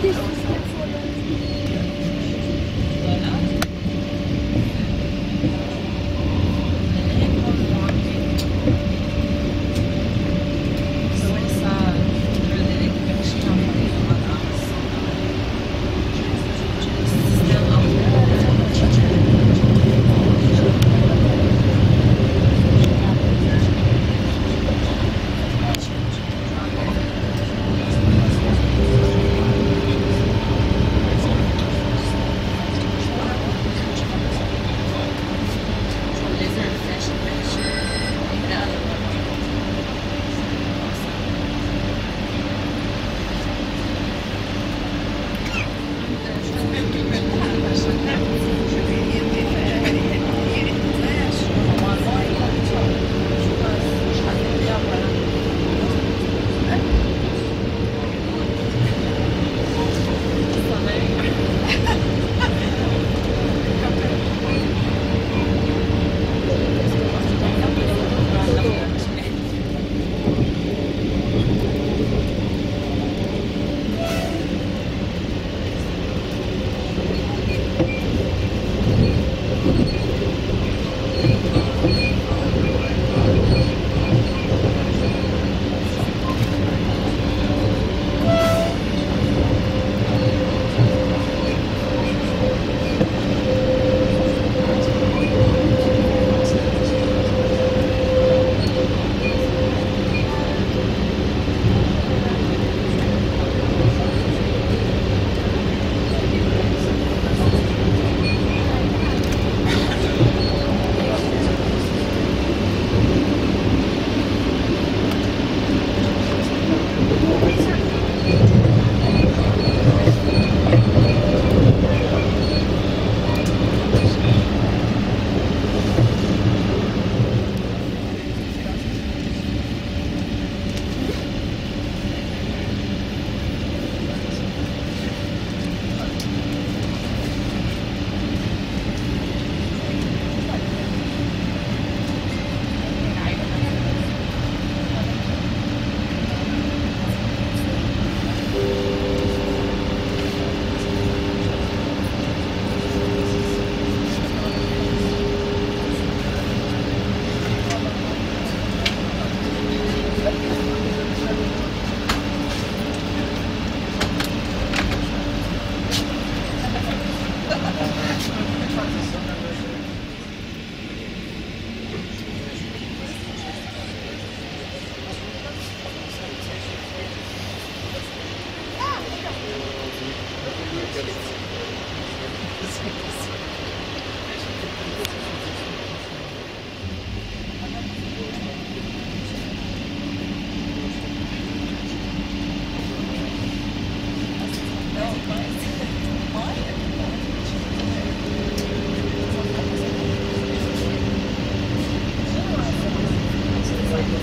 This is Let's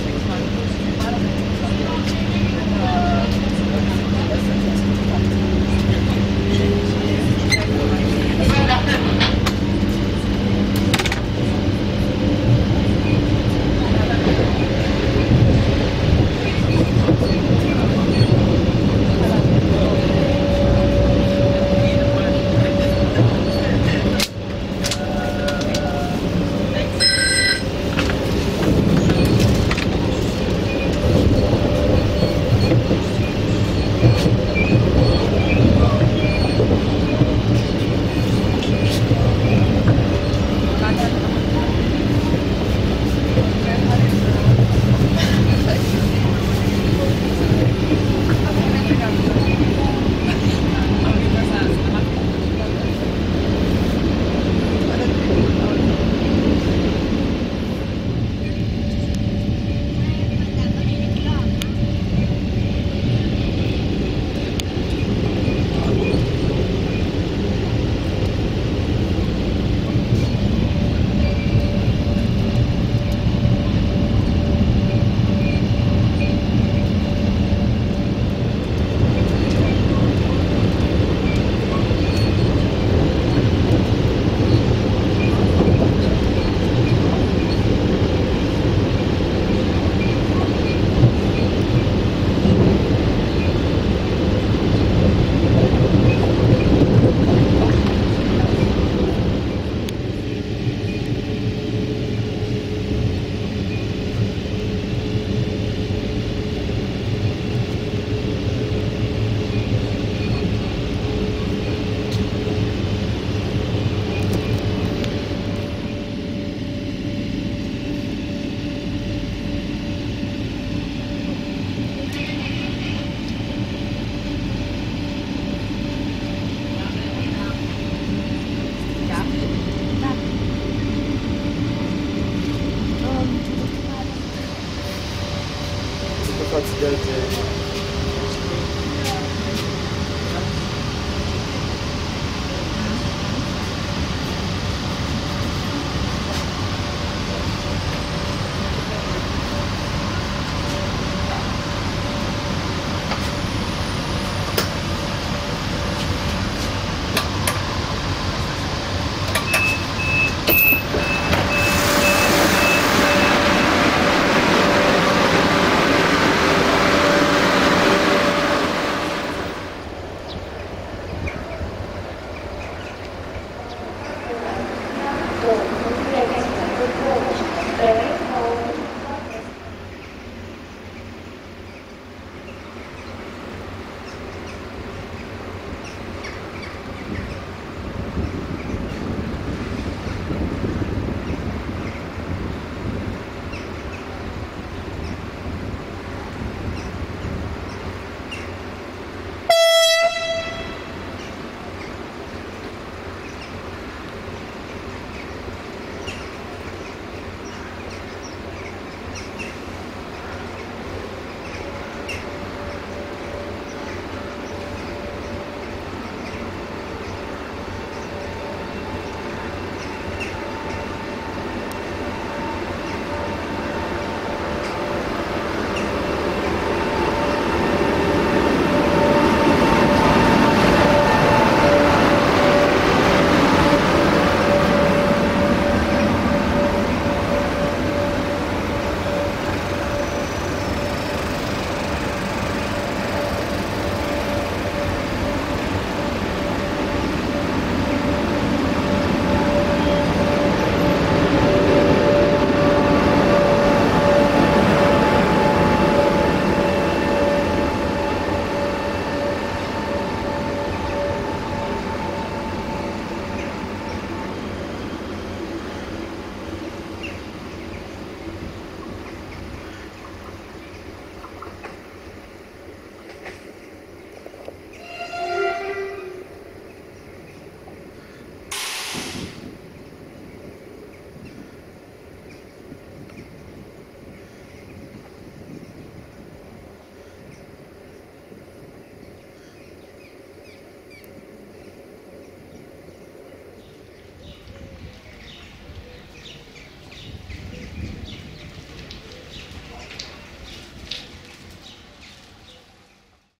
go to